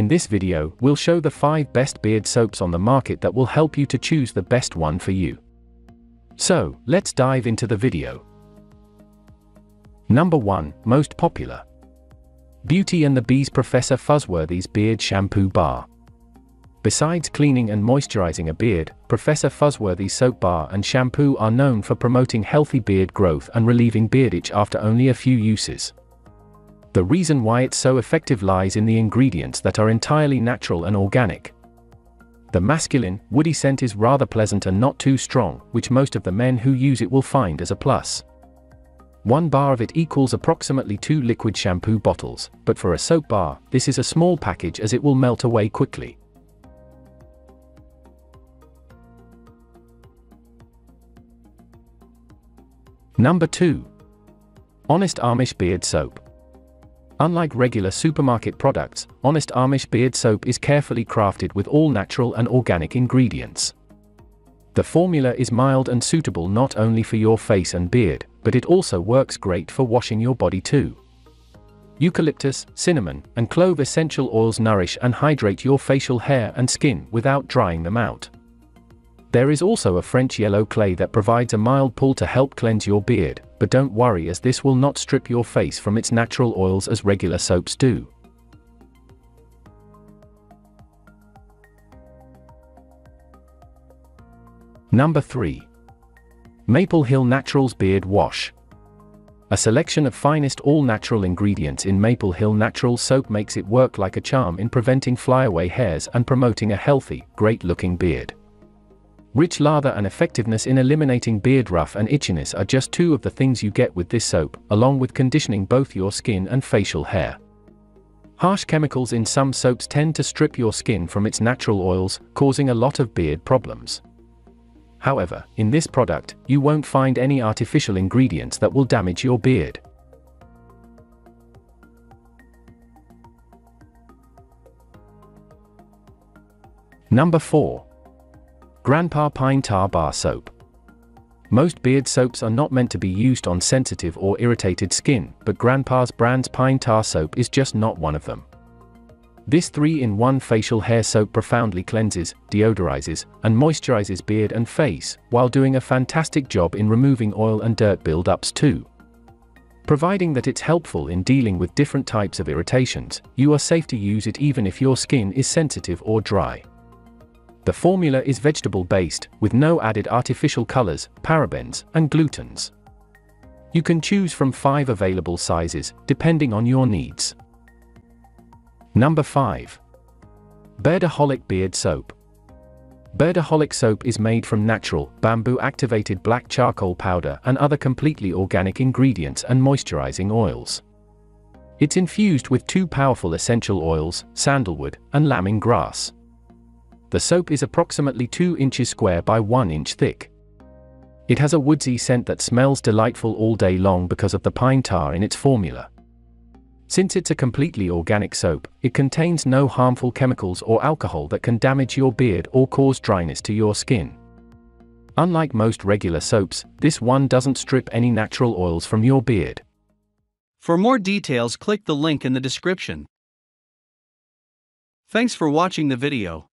In this video, we'll show the 5 best beard soaps on the market that will help you to choose the best one for you. So, let's dive into the video. Number 1, most popular. Beauty and the Bees Professor Fuzzworthy's Beard Shampoo Bar. Besides cleaning and moisturizing a beard, Professor Fuzzworthy's soap bar and shampoo are known for promoting healthy beard growth and relieving beard itch after only a few uses. The reason why it's so effective lies in the ingredients that are entirely natural and organic. The masculine, woody scent is rather pleasant and not too strong, which most of the men who use it will find as a plus. One bar of it equals approximately 2 liquid shampoo bottles, but for a soap bar, this is a small package as it will melt away quickly. Number 2. Honest Amish Beard Soap. Unlike regular supermarket products, Honest Amish Beard Soap is carefully crafted with all natural and organic ingredients. The formula is mild and suitable not only for your face and beard, but it also works great for washing your body too. Eucalyptus, cinnamon, and clove essential oils nourish and hydrate your facial hair and skin without drying them out. There is also a French yellow clay that provides a mild pull to help cleanse your beard, but don't worry as this will not strip your face from its natural oils as regular soaps do. Number 3. Maple Hill Naturals Beard Wash. A selection of finest all-natural ingredients in Maple Hill Naturals soap makes it work like a charm in preventing flyaway hairs and promoting a healthy, great-looking beard. Rich lather and effectiveness in eliminating beard rough and itchiness are just 2 of the things you get with this soap, along with conditioning both your skin and facial hair. Harsh chemicals in some soaps tend to strip your skin from its natural oils, causing a lot of beard problems. However, in this product, you won't find any artificial ingredients that will damage your beard. Number 4. Grandpa Pine Tar Bar Soap. Most beard soaps are not meant to be used on sensitive or irritated skin, but Grandpa's brand's Pine Tar Soap is just not one of them. This 3-in-1 facial hair soap profoundly cleanses, deodorizes, and moisturizes beard and face, while doing a fantastic job in removing oil and dirt buildups too. Providing that it's helpful in dealing with different types of irritations, you are safe to use it even if your skin is sensitive or dry. The formula is vegetable-based, with no added artificial colors, parabens, and glutens. You can choose from 5 available sizes, depending on your needs. Number 5. Beardaholic Beard Soap. Beardaholic soap is made from natural, bamboo-activated black charcoal powder and other completely organic ingredients and moisturizing oils. It's infused with 2 powerful essential oils, sandalwood and laming grass. The soap is approximately 2 inches square by 1 inch thick. It has a woodsy scent that smells delightful all day long because of the pine tar in its formula. Since it's a completely organic soap, it contains no harmful chemicals or alcohol that can damage your beard or cause dryness to your skin. Unlike most regular soaps, this one doesn't strip any natural oils from your beard. For more details, click the link in the description. Thanks for watching the video.